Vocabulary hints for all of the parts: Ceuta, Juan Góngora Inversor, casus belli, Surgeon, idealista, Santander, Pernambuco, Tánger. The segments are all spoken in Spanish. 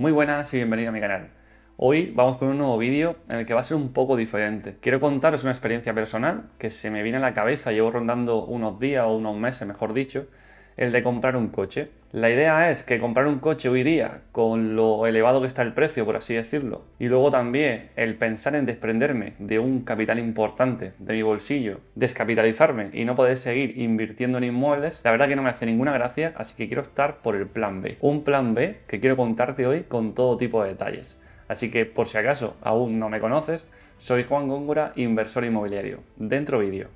Muy buenas y bienvenido a mi canal. Hoy vamos con un nuevo vídeo en el que va a ser un poco diferente. Quiero contaros una experiencia personal que se me viene a la cabeza, llevo rondando unos días o unos meses, mejor dicho, el de comprar un coche. La idea es que comprar un coche hoy día, con lo elevado que está el precio, por así decirlo, y luego también el pensar en desprenderme de un capital importante de mi bolsillo, descapitalizarme y no poder seguir invirtiendo en inmuebles, la verdad que no me hace ninguna gracia, así que quiero optar por el plan B. Un plan B que quiero contarte hoy con todo tipo de detalles. Así que, por si acaso aún no me conoces, soy Juan Góngora, inversor inmobiliario. Dentro vídeo.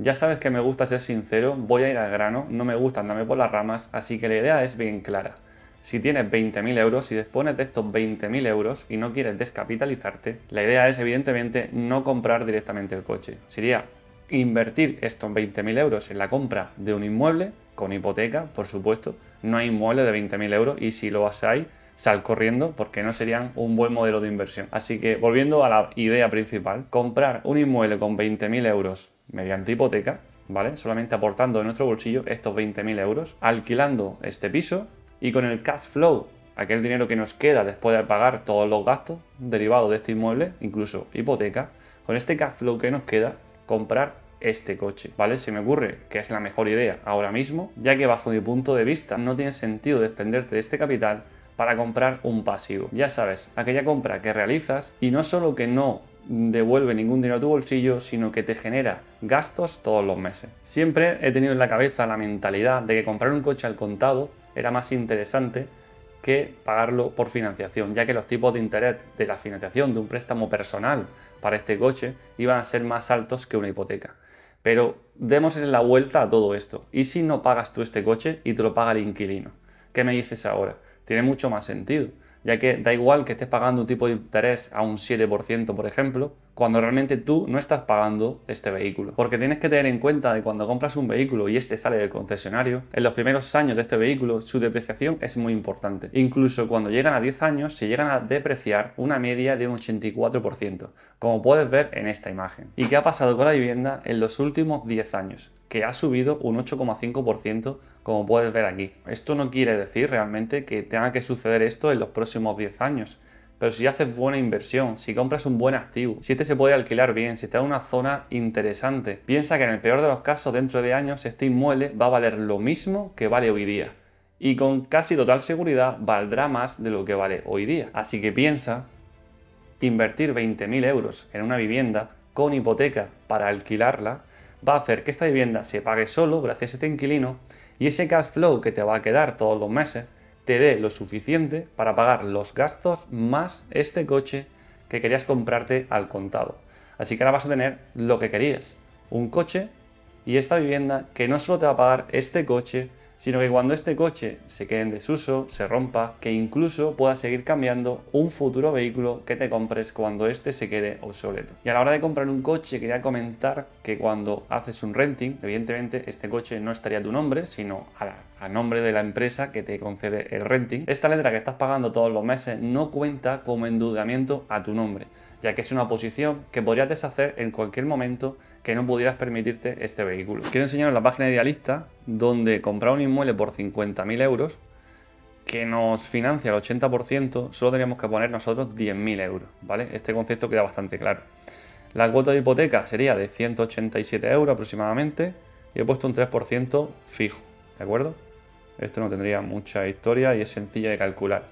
Ya sabes que me gusta ser sincero, voy a ir al grano, no me gusta andarme por las ramas, así que la idea es bien clara. Si tienes 20.000 euros y dispones de estos 20.000 euros y no quieres descapitalizarte, la idea es evidentemente no comprar directamente el coche. Sería invertir estos 20.000 euros en la compra de un inmueble, con hipoteca, por supuesto. No hay inmueble de 20.000 euros y si lo hay, sal corriendo porque no serían un buen modelo de inversión. Así que volviendo a la idea principal, comprar un inmueble con 20.000 euros mediante hipoteca, ¿vale? Solamente aportando de nuestro bolsillo estos 20.000 euros, alquilando este piso y con el cash flow, aquel dinero que nos queda después de pagar todos los gastos derivados de este inmueble, incluso hipoteca, con este cash flow que nos queda, comprar este coche, ¿vale? Se me ocurre que es la mejor idea ahora mismo, ya que bajo mi punto de vista no tiene sentido desprenderte de este capital para comprar un pasivo. Ya sabes, aquella compra que realizas y no solo que no devuelve ningún dinero a tu bolsillo, sino que te genera gastos todos los meses. Siempre he tenido en la cabeza la mentalidad de que comprar un coche al contado era más interesante que pagarlo por financiación, ya que los tipos de interés de la financiación de un préstamo personal para este coche iban a ser más altos que una hipoteca. Pero démosle la vuelta a todo esto. ¿Y si no pagas tú este coche y te lo paga el inquilino? ¿Qué me dices ahora? Tiene mucho más sentido, ya que da igual que estés pagando un tipo de interés a un 7%, por ejemplo, cuando realmente tú no estás pagando este vehículo. Porque tienes que tener en cuenta de cuando compras un vehículo y este sale del concesionario, en los primeros años de este vehículo su depreciación es muy importante. Incluso cuando llegan a 10 años se llegan a depreciar una media de un 84%, como puedes ver en esta imagen. ¿Y qué ha pasado con la vivienda en los últimos 10 años? Que ha subido un 8,5%, como puedes ver aquí. Esto no quiere decir realmente que tenga que suceder esto en los próximos 10 años, pero si haces buena inversión, si compras un buen activo, si este se puede alquilar bien, si está en una zona interesante, piensa que en el peor de los casos, dentro de años, este inmueble va a valer lo mismo que vale hoy día. Y con casi total seguridad valdrá más de lo que vale hoy día. Así que piensa invertir 20.000 euros en una vivienda con hipoteca para alquilarla, va a hacer que esta vivienda se pague solo gracias a este inquilino y ese cash flow que te va a quedar todos los meses te dé lo suficiente para pagar los gastos más este coche que querías comprarte al contado. Así que ahora vas a tener lo que querías, un coche y esta vivienda que no solo te va a pagar este coche, sino que cuando este coche se quede en desuso, se rompa, que incluso puedas seguir cambiando un futuro vehículo que te compres cuando este se quede obsoleto. Y a la hora de comprar un coche quería comentar que cuando haces un renting, evidentemente este coche no estaría a tu nombre, sino a nombre de la empresa que te concede el renting. Esta letra que estás pagando todos los meses no cuenta como endeudamiento a tu nombre, ya que es una posición que podrías deshacer en cualquier momento que no pudieras permitirte este vehículo. Quiero enseñaros la página de Idealista, donde comprar un inmueble por 50.000 euros, que nos financia el 80%, solo teníamos que poner nosotros 10.000 euros, ¿vale? Este concepto queda bastante claro. La cuota de hipoteca sería de 187 euros aproximadamente, y he puesto un 3% fijo, ¿de acuerdo? Esto no tendría mucha historia y es sencillo de calcular.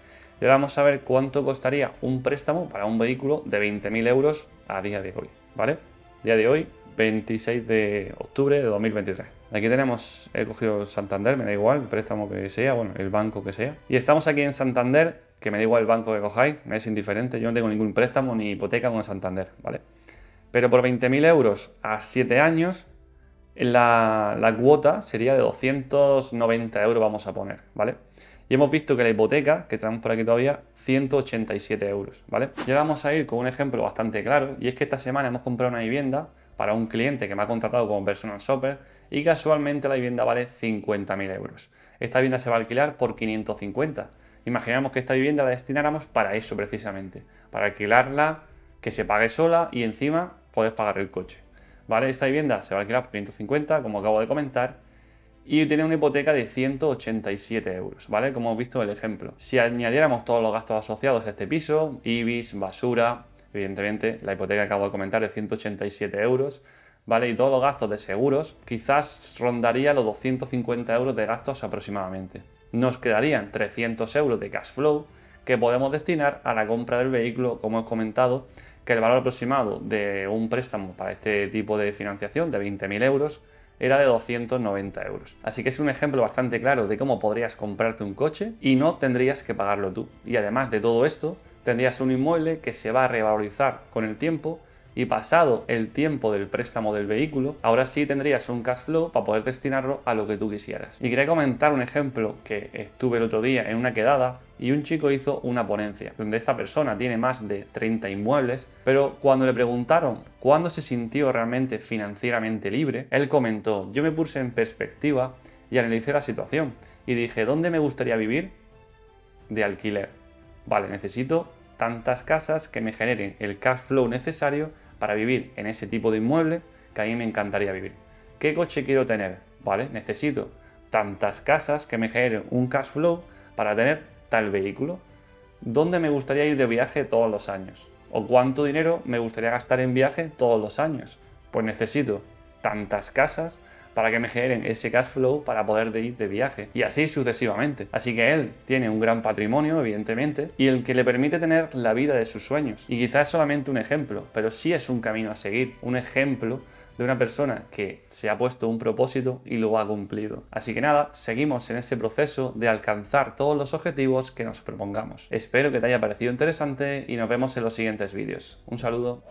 Y ahora vamos a ver cuánto costaría un préstamo para un vehículo de 20.000 euros a día de hoy, ¿vale? Día de hoy, 26 de octubre de 2023. Aquí tenemos, he cogido Santander, me da igual el préstamo que sea, bueno, el banco que sea. Y estamos aquí en Santander, que me da igual el banco que cojáis, me es indiferente, yo no tengo ningún préstamo ni hipoteca con Santander, ¿vale? Pero por 20.000 euros a 7 años, la cuota sería de 290 euros, vamos a poner, ¿vale? Y hemos visto que la hipoteca, que tenemos por aquí todavía, 187 euros, ¿vale? Y ahora vamos a ir con un ejemplo bastante claro, y es que esta semana hemos comprado una vivienda para un cliente que me ha contratado como personal shopper y casualmente la vivienda vale 50.000 euros. Esta vivienda se va a alquilar por 550. Imaginamos que esta vivienda la destináramos para eso precisamente, para alquilarla, que se pague sola y encima puedes pagar el coche, ¿vale? Esta vivienda se va a alquilar por 550, como acabo de comentar, y tiene una hipoteca de 187 euros, ¿vale? Como hemos visto en el ejemplo. Si añadiéramos todos los gastos asociados a este piso, IBIS, basura, evidentemente la hipoteca que acabo de comentar de 187 euros, ¿vale? Y todos los gastos de seguros, quizás rondaría los 250 euros de gastos aproximadamente. Nos quedarían 300 euros de cash flow que podemos destinar a la compra del vehículo, como he comentado, que el valor aproximado de un préstamo para este tipo de financiación de 20.000 euros era de 290 euros. Así que es un ejemplo bastante claro de cómo podrías comprarte un coche y no tendrías que pagarlo tú. Y además de todo esto, tendrías un inmueble que se va a revalorizar con el tiempo y pasado el tiempo del préstamo del vehículo, ahora sí tendrías un cash flow para poder destinarlo a lo que tú quisieras. Y quería comentar un ejemplo que estuve el otro día en una quedada y un chico hizo una ponencia, donde esta persona tiene más de 30 inmuebles, pero cuando le preguntaron cuándo se sintió realmente financieramente libre, él comentó: yo me puse en perspectiva y analicé la situación y dije, ¿dónde me gustaría vivir? De alquiler. Vale, necesito tantas casas que me generen el cash flow necesario para vivir en ese tipo de inmueble que a mí me encantaría vivir. ¿Qué coche quiero tener? Vale, necesito tantas casas que me generen un cash flow para tener tal vehículo. ¿Dónde me gustaría ir de viaje todos los años? ¿O cuánto dinero me gustaría gastar en viaje todos los años? Pues necesito tantas casas para que me generen ese cash flow para poder ir de viaje, y así sucesivamente. Así que él tiene un gran patrimonio, evidentemente, y el que le permite tener la vida de sus sueños. Y quizás es solamente un ejemplo, pero sí es un camino a seguir, un ejemplo de una persona que se ha puesto un propósito y lo ha cumplido. Así que nada, seguimos en ese proceso de alcanzar todos los objetivos que nos propongamos. Espero que te haya parecido interesante y nos vemos en los siguientes vídeos. Un saludo.